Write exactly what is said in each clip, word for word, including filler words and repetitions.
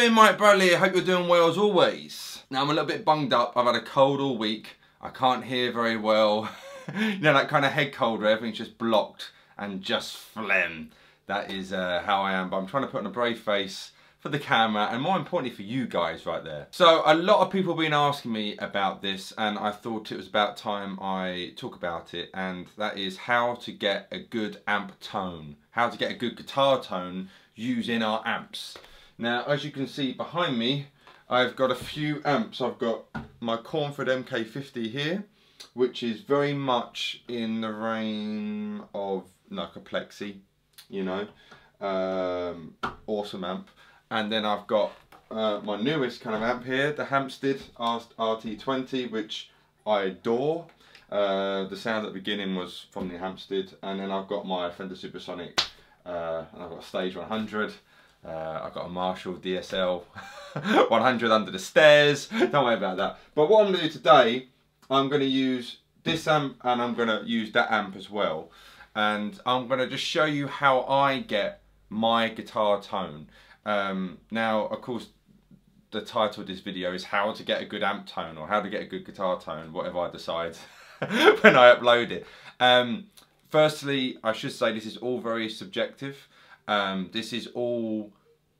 doing, Mike Bradley? I hope you're doing well as always. Now, I'm a little bit bunged up. I've had a cold all week. I can't hear very well. You know, that kind of head cold where everything's just blocked and just phlegm. That is uh, how I am, but I'm trying to put on a brave face for the camera and more importantly for you guys right there. So a lot of people have been asking me about this and I thought it was about time I talk about it, and that is how to get a good amp tone, how to get a good guitar tone using our amps. Now, as you can see behind me, I've got a few amps. I've got my Cornford M K fifty here, which is very much in the reign of like a plexi, you know, um, awesome amp. And then I've got uh, my newest kind of amp here, the Hampstead R T twenty, which I adore. Uh, the sound at the beginning was from the Hampstead. And then I've got my Fender Supersonic, uh, and I've got a Stage one hundred. Uh, I've got a Marshall D S L one hundred under the stairs. Don't worry about that. But what I'm going to do today, I'm going to use this amp and I'm going to use that amp as well. And I'm going to just show you how I get my guitar tone. Um, now, of course, the title of this video is how to get a good amp tone or how to get a good guitar tone, whatever I decide when I upload it. Um, firstly, I should say this is all very subjective. Um, this is all,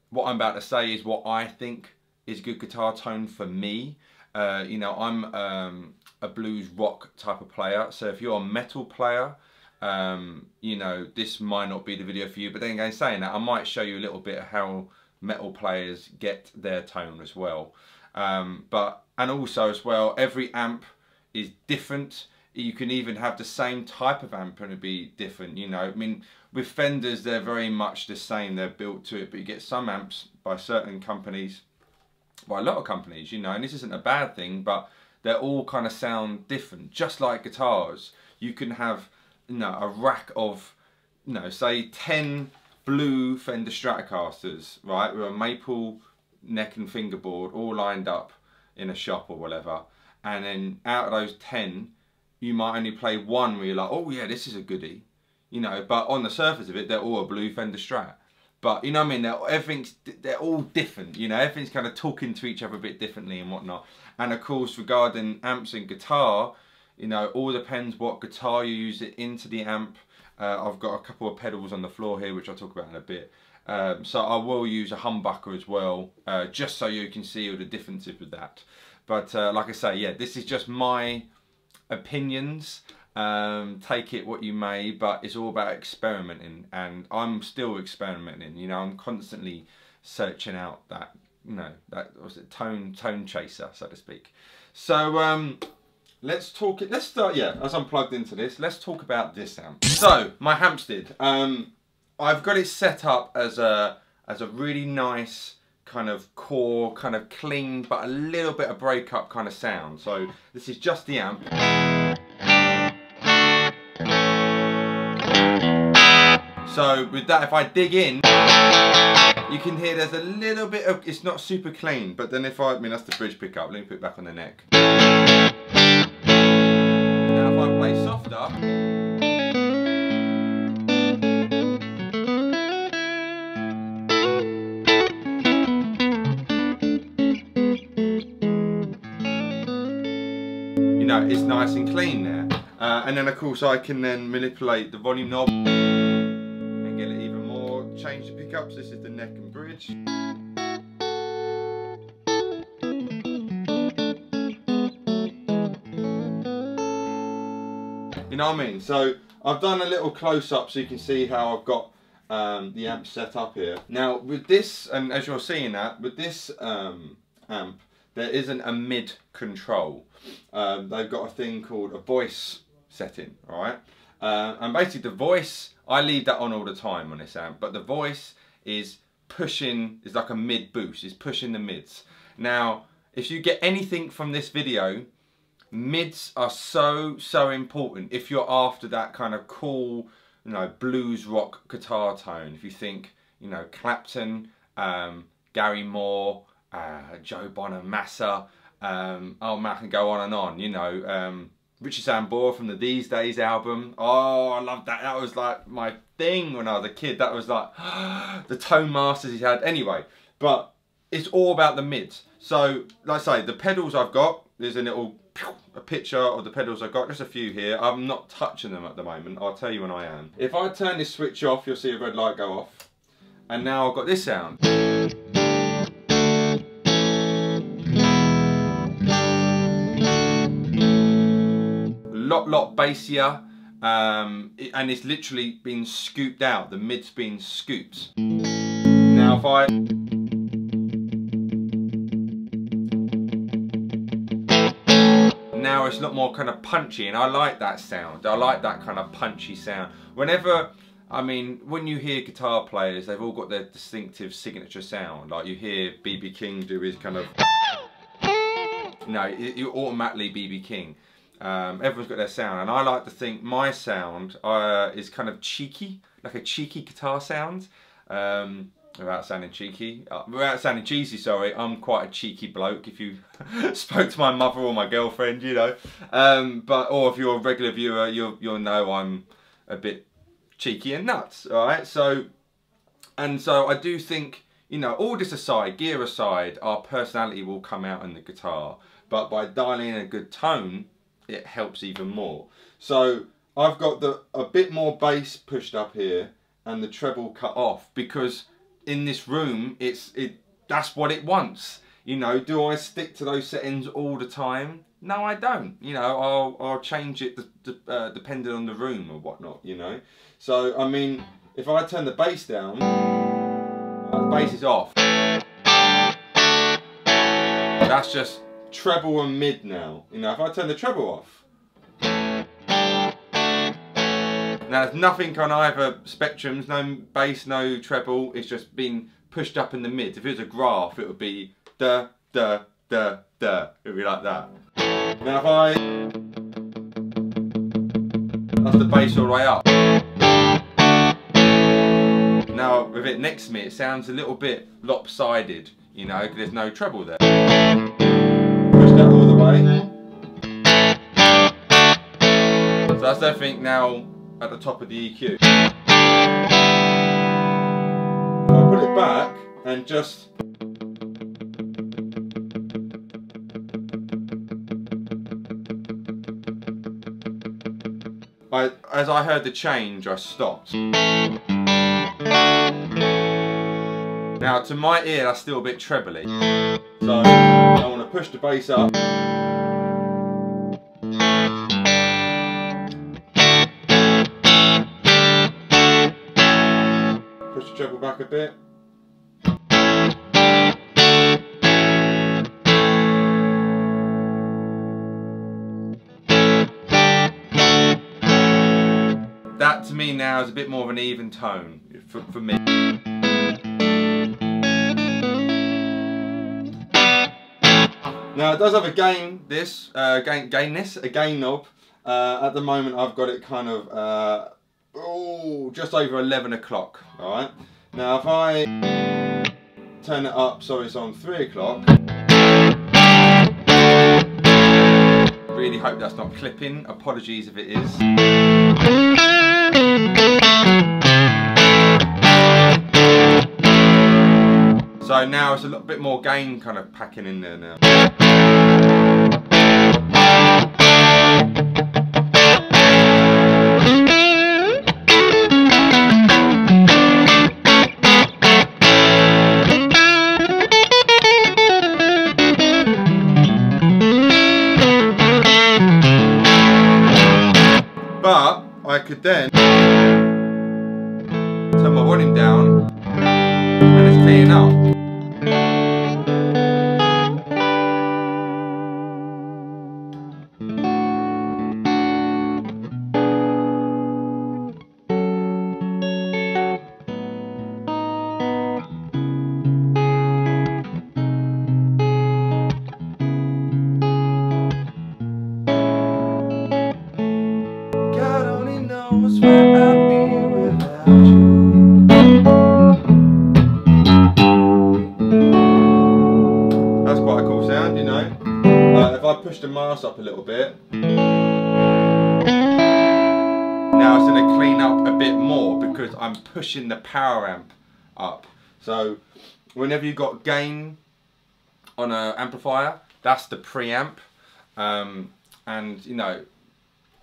what I'm about to say is what I think is good guitar tone for me. Uh, you know, I'm um, a blues rock type of player. So if you're a metal player, um, you know, this might not be the video for you. But then again, saying that, I might show you a little bit of how metal players get their tone as well. Um, but, and also as well, every amp is different. You can even have the same type of amp and it'd be different, you know. I mean, with Fenders, they're very much the same. They're built to it, but you get some amps by certain companies, by a lot of companies, you know, and this isn't a bad thing, but they're all kind of sound different. Just like guitars, you can have, you know, a rack of, you know, say ten blue Fender Stratocasters, right, with a maple neck and fingerboard all lined up in a shop or whatever, and then out of those ten, you might only play one where you're like, oh yeah, this is a goodie, you know, but on the surface of it, they're all a blue Fender Strat. But, you know what I mean, they're, everything's, they're all different, you know, everything's kind of talking to each other a bit differently and whatnot. And of course, regarding amps and guitar, you know, all depends what guitar you use it into the amp. Uh, I've got a couple of pedals on the floor here, which I'll talk about in a bit. Um, so I will use a humbucker as well, uh, just so you can see all the differences with that. But uh, like I say, yeah, this is just my opinions. Um, take it what you may, but it's all about experimenting, and I'm still experimenting. You know, I'm constantly searching out that, you know, that was it, tone tone chaser, so to speak. So um, let's talk. Let's start. Yeah, as I'm plugged into this, let's talk about this amp. So my Hampstead, um, I've got it set up as a as a really nice kind of core, kind of clean, but a little bit of breakup kind of sound. So this is just the amp. So with that, if I dig in, you can hear there's a little bit of, it's not super clean, but then if I, I mean, that's the bridge pickup, let me put it back on the neck. Now if I play softer, you know, it's nice and clean there. Uh, and then of course I can then manipulate the volume knob, change the pickups. This is the neck and bridge. You know what I mean? So I've done a little close-up so you can see how I've got um, the amp set up here. Now with this, and as you're seeing that, with this um, amp, there isn't a mid control. Um, they've got a thing called a voice setting, all right? Uh, and basically the voice, I leave that on all the time on this amp, but the voice is pushing, is like a mid boost, is pushing the mids. Now, if you get anything from this video, mids are so, so important if you're after that kind of cool, you know, blues rock guitar tone. If you think, you know, Clapton, um, Gary Moore, uh, Joe Bonamassa, um, oh man, I can go on and on, you know, um, Richie Sambora from the These Days album. Oh, I love that. That was like my thing when I was a kid. That was like the tone masters he had. Anyway, but it's all about the mids. So, like I say, the pedals I've got, there's a little a picture of the pedals I've got, just a few here. I'm not touching them at the moment, I'll tell you when I am. If I turn this switch off, you'll see a red light go off. And now I've got this sound. Lot, lot bassier, um, and it's literally been scooped out, the mid's been scooped. Now if I... Now it's a lot more kind of punchy, and I like that sound. I like that kind of punchy sound. Whenever, I mean, when you hear guitar players, they've all got their distinctive signature sound. Like you hear B B King do his kind of... No, you're automatically B B King. Um, everyone's got their sound, and I like to think my sound uh, is kind of cheeky, like a cheeky guitar sound. Um, without sounding cheeky, uh, without sounding cheesy, sorry, I'm quite a cheeky bloke if you spoke to my mother or my girlfriend, you know. Um, but or if you're a regular viewer, you'll, you'll know I'm a bit cheeky and nuts, alright? So, and so I do think, you know, all this aside, gear aside, our personality will come out in the guitar, but by dialing in a good tone, it helps even more. So I've got the a bit more bass pushed up here and the treble cut off, because in this room it's it that's what it wants. You know, do I stick to those settings all the time? No, I don't. You know, I'll I'll change it de uh, depending on the room or whatnot. You know, so I mean, if I turn the bass down, uh, the bass is off. That's just treble and mid now. You know, if I turn the treble off. Now there's nothing on either spectrums, no bass, no treble, it's just been pushed up in the mid. If it was a graph, it would be da, da, da, da. It would be like that. Now if I... That's the bass all the way up. Now with it next to me, it sounds a little bit lopsided, you know, because there's no treble there. So that's everything now at the top of the E Q. I'll put it back and just... I, as I heard the change, I stopped. Now to my ear that's still a bit trebly, so I want to push the bass up. Push the treble back a bit. That to me now is a bit more of an even tone for, for me. Now it does have a gain, this, uh, gain, gain this, a gain knob. Uh, at the moment I've got it kind of, uh, oh, just over eleven o'clock, alright? Now if I turn it up so it's on three o'clock, really hope that's not clipping, apologies if it is. So now it's a little bit more gain kind of packing in there now. Could then turn my volume down and it's clean up. Up a little bit. Now it's going to clean up a bit more because I'm pushing the power amp up. So whenever you've got gain on an amplifier, that's the preamp. Um, and, you know,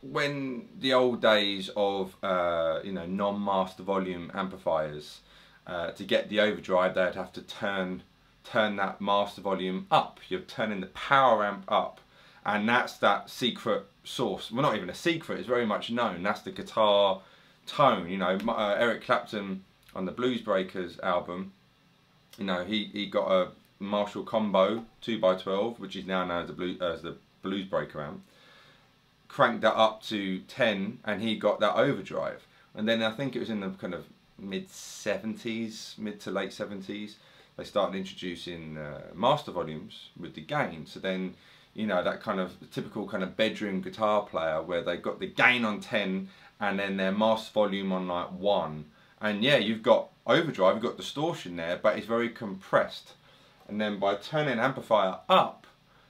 when the old days of, uh, you know, non-master volume amplifiers, uh, to get the overdrive, they'd have to turn, turn that master volume up. You're turning the power amp up, and that's that secret source. Well, not even a secret, it's very much known. That's the guitar tone. You know, uh, Eric Clapton on the Blues Breakers album, you know, he, he got a Marshall combo two by twelve, which is now known as the, blue, uh, as the Blues Breaker amp, cranked that up to ten, and he got that overdrive. And then I think it was in the kind of mid seventies, mid to late seventies, they started introducing uh, master volumes with the gain. So then, you know, that kind of typical kind of bedroom guitar player where they've got the gain on ten and then their master volume on like one. And yeah, you've got overdrive, you've got distortion there, but it's very compressed. And then by turning amplifier up,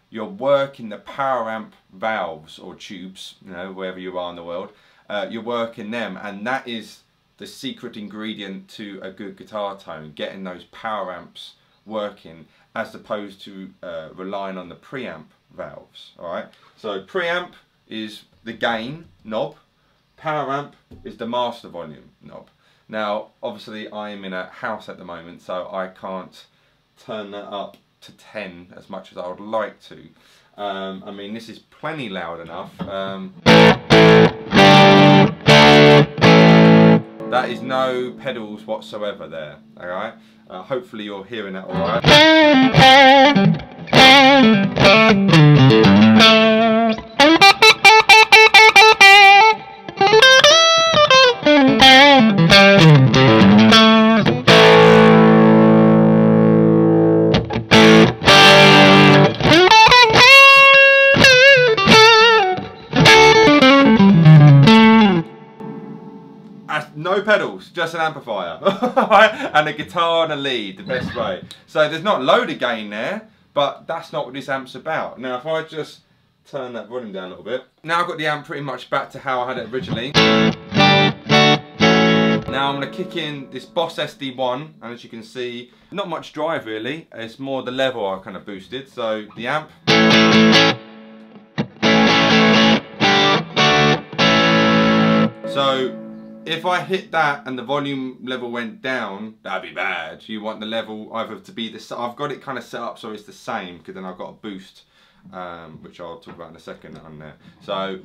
you're working the power amp valves or tubes, you know, wherever you are in the world, uh, you're working them. And that is the secret ingredient to a good guitar tone, getting those power amps working, as opposed to uh, relying on the preamp valves, all right? So preamp is the gain knob, power amp is the master volume knob. Now, obviously I am in a house at the moment, so I can't turn that up to ten as much as I would like to. Um, I mean, this is plenty loud enough. Um, that is no pedals whatsoever there, all right? Uh, hopefully you're hearing that all right. No pedals, just an amplifier and a guitar and a lead, the best way. So there's not a load of gain there, but that's not what this amp's about. Now if I just turn that volume down a little bit, now I've got the amp pretty much back to how I had it originally. Now I'm going to kick in this Boss S D one, and as you can see, not much drive really, it's more the level I kind of boosted. So the amp, so if I hit that and the volume level went down, that'd be bad. You want the level either to be this. I've got it kind of set up so it's the same, because then I've got a boost, um, which I'll talk about in a second on there. So,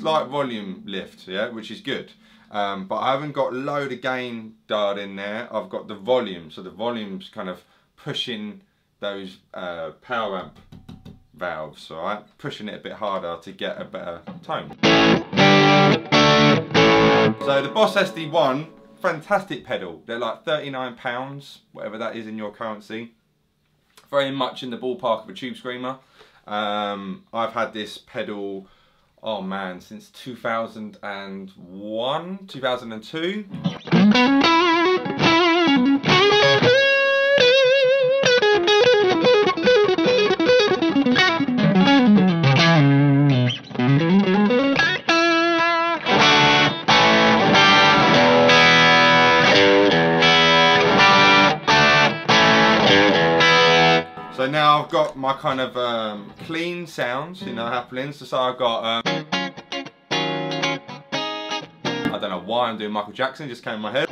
slight volume lift, yeah, which is good. Um, but I haven't got a load of gain dialed in there. I've got the volume, so the volume's kind of pushing those uh, power amp valves, all right, pushing it a bit harder to get a better tone. So the Boss S D one, fantastic pedal. They're like thirty-nine pounds, whatever that is in your currency. Very much in the ballpark of a Tubescreamer. Um, I've had this pedal, oh man, since two thousand one, two thousand two. So now I've got my kind of um, clean sounds, you know, happening. So, so I've got, um, I don't know why I'm doing Michael Jackson, just came in my head.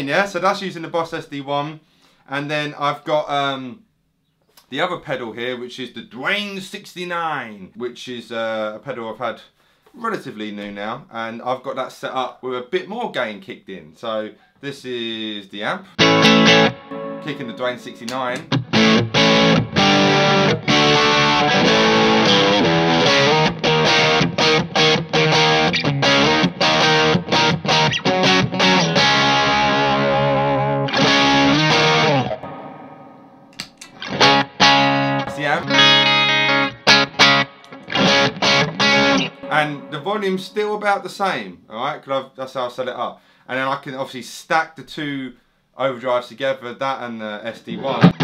Yeah, so that's using the Boss S D one, and then I've got um, the other pedal here, which is the Duane sixty-nine, which is uh, a pedal I've had relatively new now, and I've got that set up with a bit more gain kicked in. So this is the amp, kicking the Duane sixty-nine. and the volume's still about the same, all right, because that's how I set it up. And then I can obviously stack the two overdrives together, that and the S D one.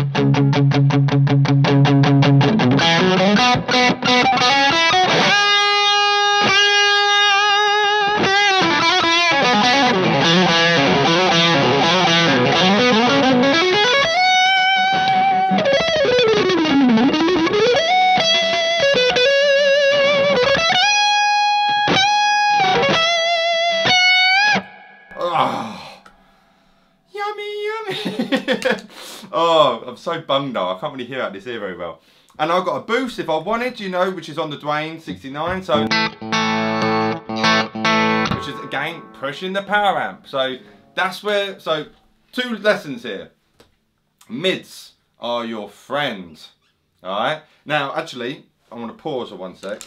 Oh, I'm so bunged out. I can't really hear out this ear very well. And I've got a boost if I wanted, you know, which is on the Duane sixty-nine, so... which is, again, pushing the power amp. So, that's where... So, two lessons here. Mids are your friends. Alright? Now, actually, I want to pause for one sec.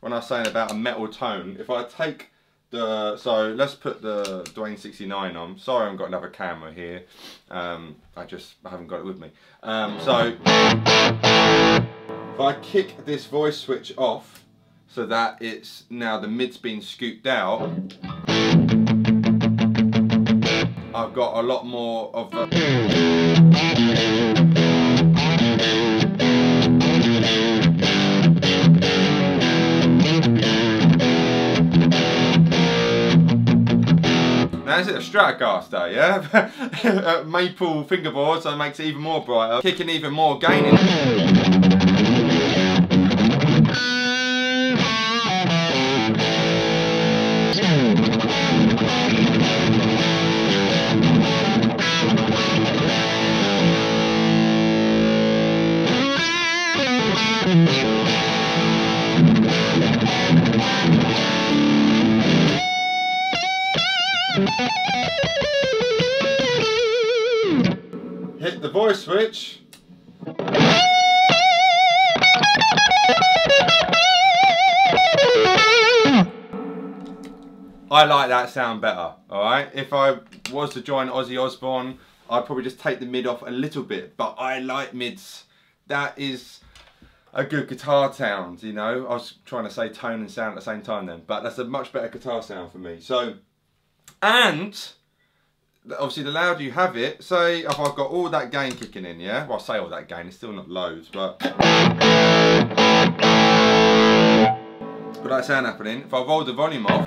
When I was saying about a metal tone, if I take the... So, let's put the Duane sixty-nine on. Sorry I haven't got another camera here. Um, I just I haven't got it with me. Um, so, if I kick this voice switch off, so that it's now the mid's being scooped out, I've got a lot more of the... Now is it a Stratocaster, yeah? Maple fingerboard, so it makes it even more brighter. Kicking even more gain in. Hit the voice switch. I like that sound better, alright? If I was to join Ozzy Osbourne, I'd probably just take the mid off a little bit, but I like mids. That is a good guitar sound, you know? I was trying to say tone and sound at the same time then, but that's a much better guitar sound for me. So, and... obviously the louder you have it, say if I've got all that gain kicking in, yeah? Well, I say all that gain, it's still not loads, but... got that sound happening. If I roll the volume off...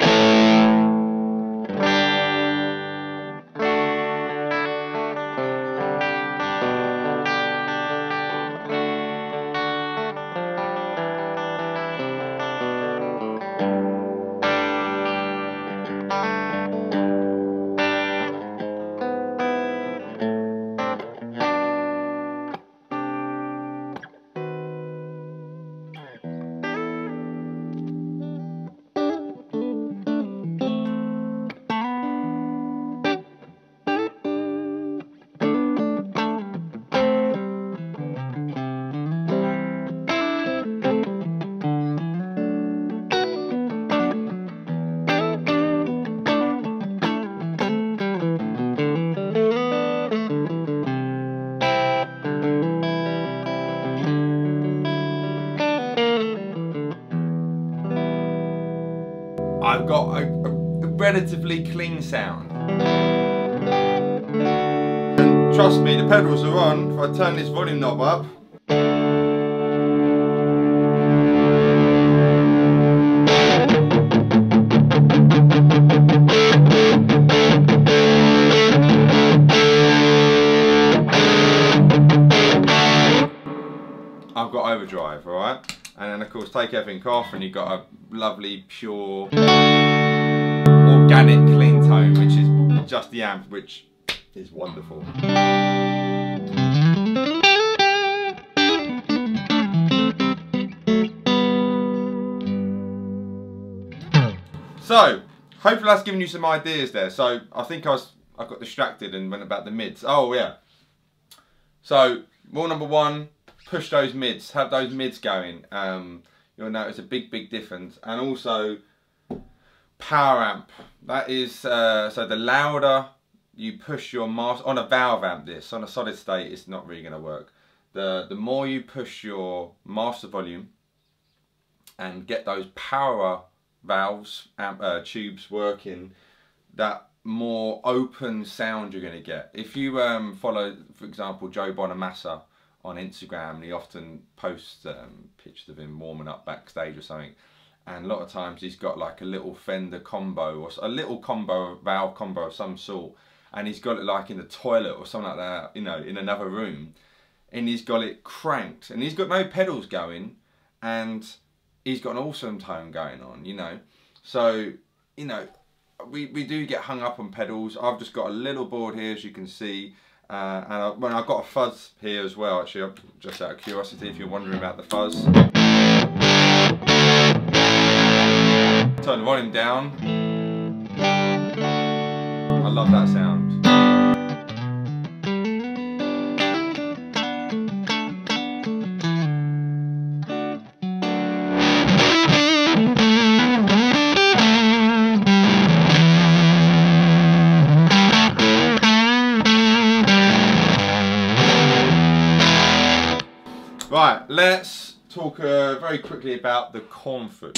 I've got a, a relatively clean sound. And trust me, the pedals are on. If I turn this volume knob up, I've got overdrive, alright? And then of course take everything off and you've got a lovely, pure, organic, clean tone, which is just the amp, which is wonderful. So, hopefully that's given you some ideas there. So, I think I, was, I got distracted and went about the mids. Oh yeah. So, rule number one, push those mids, have those mids going. Um, you'll notice a big, big difference. And also, power amp. That is, uh, so the louder you push your master, on a valve amp this, on a solid state, it's not really gonna work. The, the more you push your master volume and get those power valves, amp, uh, tubes working, that more open sound you're going to get. If you um, follow, for example, Joe Bonamassa on Instagram, and he often posts um, pictures of him warming up backstage or something, and a lot of times he's got like a little Fender combo or a little combo, valve combo of some sort, and he's got it like in the toilet or something like that, you know, in another room, and he's got it cranked, and he's got no pedals going, and he's got an awesome tone going on, you know. So, you know, we, we do get hung up on pedals. I've just got a little board here, as you can see, uh, and I, well, I've got a fuzz here as well, actually, just out of curiosity, if you're wondering about the fuzz. Turn the volume down. I love that sound. Right, let's talk uh, very quickly about the Cornford.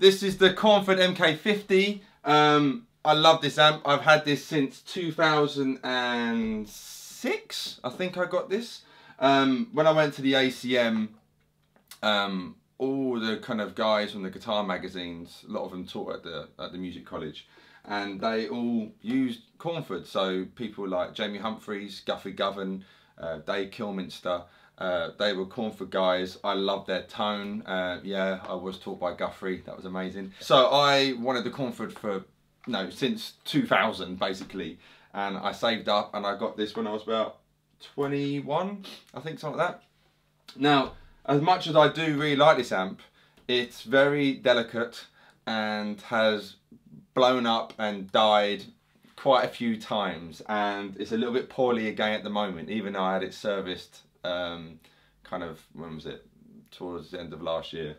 This is the Cornford M K fifty. Um, I love this amp. I've had this since two thousand six, I think I got this. Um, when I went to the A C M, um, all the kind of guys from the guitar magazines, a lot of them taught at the, at the music college, and they all used Cornford. So people like Jamie Humphreys, Guthrie Govan, uh, Dave Kilminster, Uh, they were Cornford guys. I love their tone. Uh, yeah, I was taught by Guthrie. That was amazing. So I wanted the Cornford for, no, since two thousand basically. And I saved up and I got this when I was about twenty-one, I think, something like that. Now, as much as I do really like this amp, it's very delicate and has blown up and died quite a few times. And it's a little bit poorly again at the moment, even though I had it serviced Um, kind of, when was it, towards the end of last year.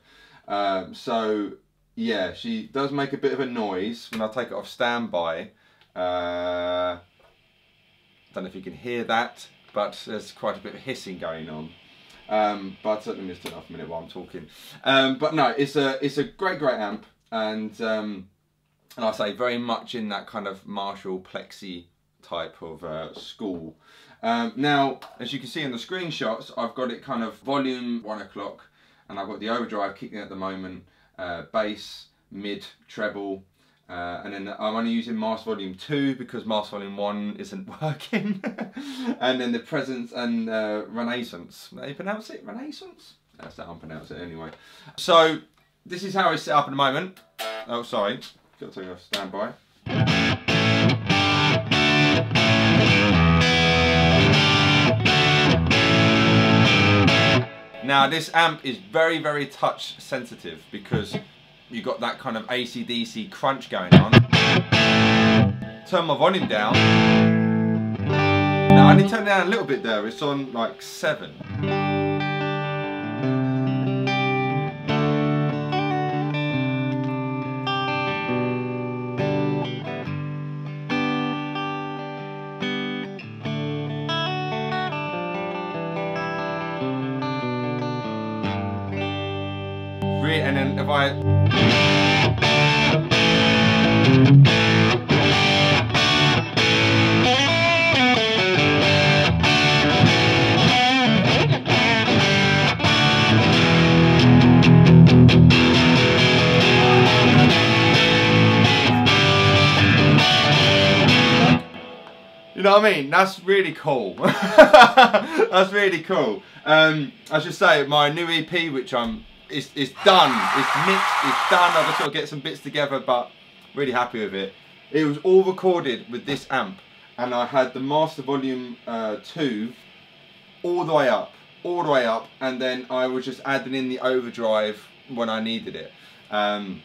Um, so yeah, she does make a bit of a noise when I take it off standby. Uh, don't know if you can hear that, but there's quite a bit of hissing going on. Um, but let me just turn it off a minute while I'm talking. Um, but no, it's a it's a great great amp, and um, and I say very much in that kind of Marshall Plexi type of uh, school. Um, now, as you can see in the screenshots, I've got it kind of volume one o'clock, and I've got the overdrive kicking at the moment, uh, bass, mid, treble, uh, and then I'm only using master volume two because master volume one isn't working, and then the presence and uh, renaissance. How do you pronounce it? Renaissance? That's how I'm pronouncing it anyway. So this is how it's set up at the moment. Oh, sorry, got to take off standby. Now this amp is very, very touch sensitive because you've got that kind of A C D C crunch going on. Turn my volume down. Now I only turn it down a little bit there, it's on like seven. And then if I... You know what I mean? That's really cool. That's really cool. Um, I should say, my new E P, which I'm it's, it's done. It's mixed, it's done. I've got to sort of get some bits together, but really happy with it. It was all recorded with this amp, and I had the master volume uh, two all the way up, all the way up, and then I was just adding in the overdrive when I needed it. Um,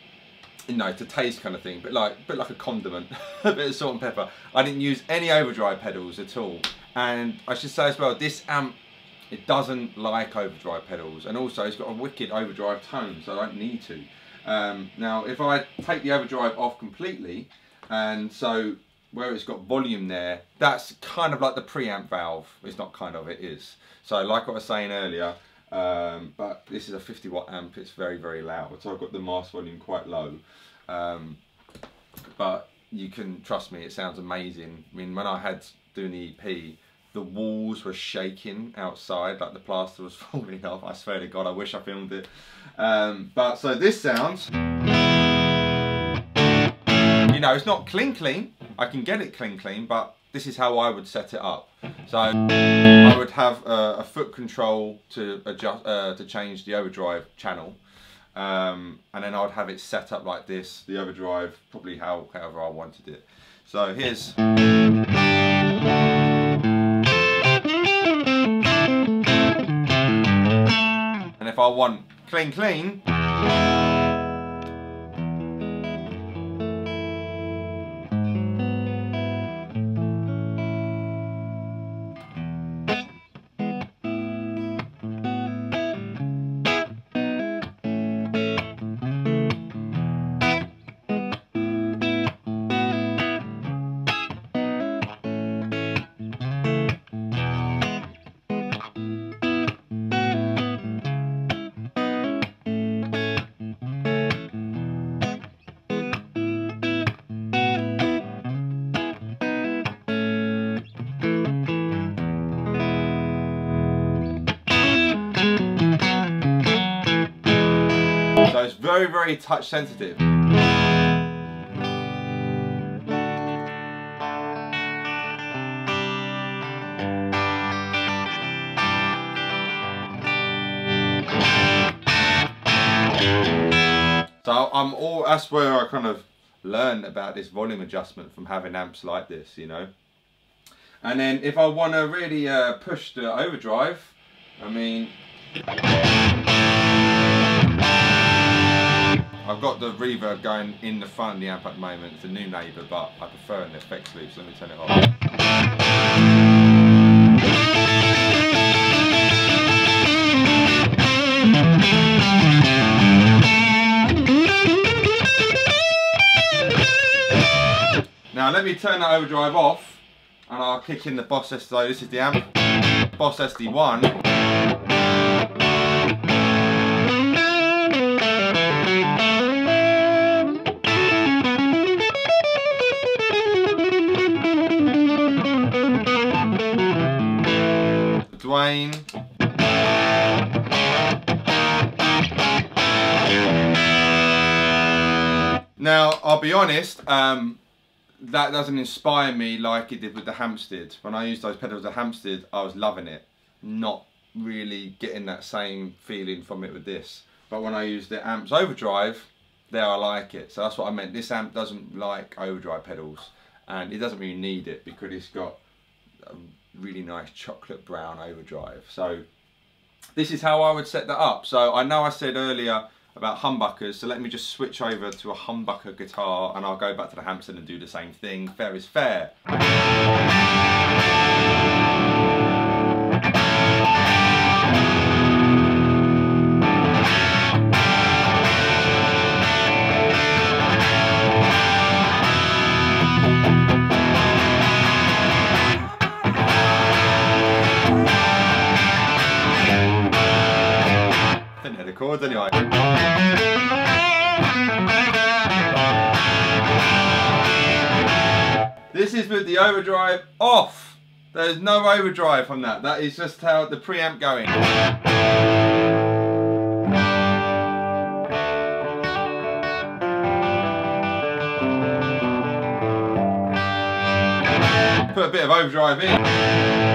you know, to taste kind of thing, but like, but like a condiment, a bit of salt and pepper. I didn't use any overdrive pedals at all. And I should say as well, this amp, it doesn't like overdrive pedals, and also it's got a wicked overdrive tone, so I don't need to. Um, now, if I take the overdrive off completely, and so where it's got volume there, that's kind of like the preamp valve. It's not kind of, it is. So like what I was saying earlier, um, but this is a fifty watt amp, it's very, very loud. So I've got the master volume quite low, um, but you can trust me, it sounds amazing. I mean, when I had doing the E P, the walls were shaking outside, like the plaster was falling off. I swear to God, I wish I filmed it. Um, but so this sounds, you know, it's not clean clean. I can get it clean clean, but this is how I would set it up. So I would have uh, a foot control to adjust, uh, to change the overdrive channel. Um, and then I would have it set up like this, the overdrive, probably how, however I wanted it. So here's, if I want clean clean, very, very touch sensitive. So I'm all, that's where I kind of learned about this volume adjustment from having amps like this, you know. And then if I want to really uh, push the overdrive, I mean, I've got the reverb going in the front of the amp at the moment. It's a new neighbour, but I prefer an effects loop, so let me turn it off. Now let me turn that overdrive off, and I'll kick in the Boss S D one. So this is the amp, Boss S D one. Duane. Now, I'll be honest, um, that doesn't inspire me like it did with the Hampstead. When I used those pedals at Hampstead, I was loving it. Not really getting that same feeling from it with this. But when I use the amp's overdrive, there I like it. So that's what I meant. This amp doesn't like overdrive pedals, and it doesn't really need it because it's got Um, really nice chocolate brown overdrive. So this is how I would set that up. So I know I said earlier about humbuckers, so let me just switch over to a humbucker guitar, and I'll go back to the Hampstead and do the same thing. Fair is fair. Anyway. This is with the overdrive off. There's no overdrive from that. That is just how the preamp going. Put a bit of overdrive in.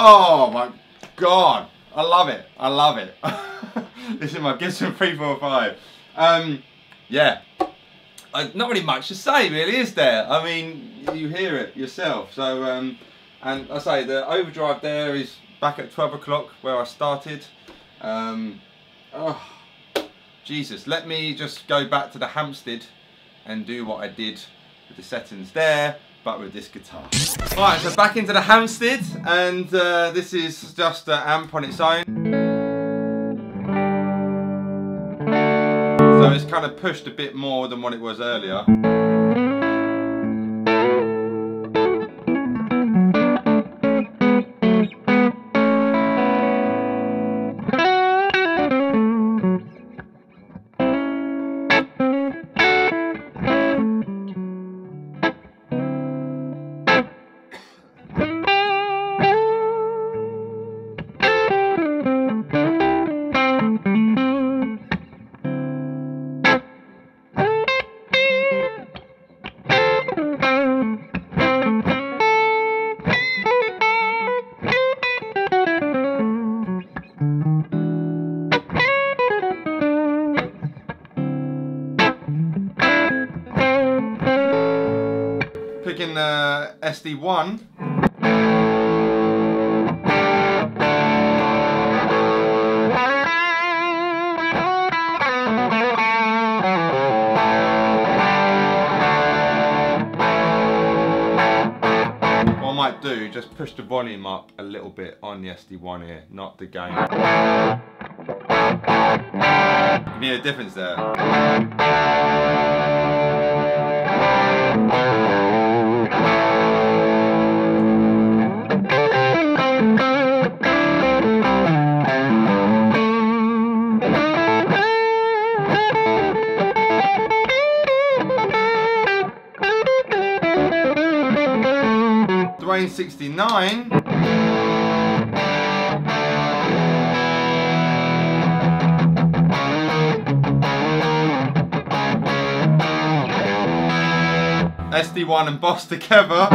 Oh my god, I love it, I love it. This is my Gibson three forty-five. Um, yeah, I, not really much to say really, is there? I mean, you hear it yourself. So, um, and I say the overdrive there is back at twelve o'clock where I started. Um, oh, Jesus, let me just go back to the Hampstead and do what I did with the settings there, but with this guitar. Alright, so back into the Hampstead, and uh, this is just an amp on its own. So it's kind of pushed a bit more than what it was earlier. Picking the S D one. What I might do, just push the volume up a little bit on the S D one here, not the gain. You can hear a difference there. Duane sixty-nine. S D one and Boss together.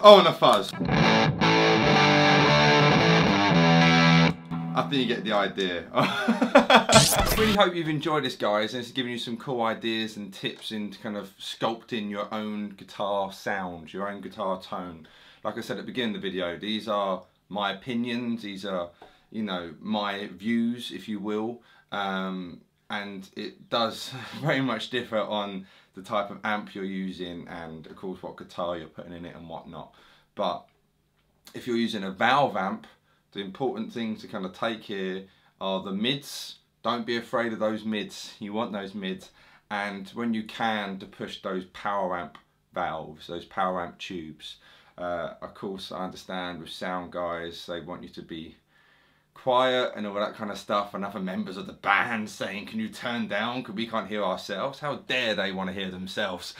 Oh, and a fuzz. I think you get the idea. I really hope you've enjoyed this, guys. This is giving you some cool ideas and tips in kind of sculpting your own guitar sound, your own guitar tone. Like I said at the beginning of the video, these are my opinions. These are, you know, my views, if you will. Um, and it does very much differ on the type of amp you're using and of course what guitar you're putting in it and whatnot. But if you're using a valve amp, the important things to kind of take here are the mids. Don't be afraid of those mids, you want those mids, and when you can, to push those power amp valves, those power amp tubes. Uh, of course, I understand with sound guys, they want you to be quiet and all that kind of stuff, and other members of the band saying, can you turn down, because we can't hear ourselves. How dare they want to hear themselves.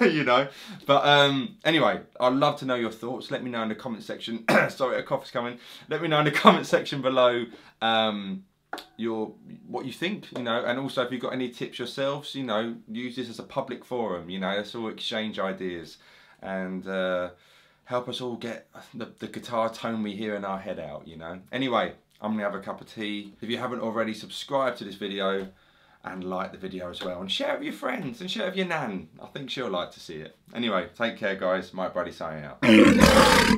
You know, but um anyway, I'd love to know your thoughts. Let me know in the comment section. Sorry, a cough is coming. Let me know in the comment section below um your what you think, you know, and also if you've got any tips yourselves, you know, use this as a public forum, you know, let's all exchange ideas and uh help us all get the, the guitar tone we hear in our head out, you know. Anyway, I'm gonna have a cup of tea. If you haven't already, subscribe to this video and like the video as well, and share it with your friends and share it with your nan. I think she'll like to see it. Anyway, take care guys, Mike Brady signing out.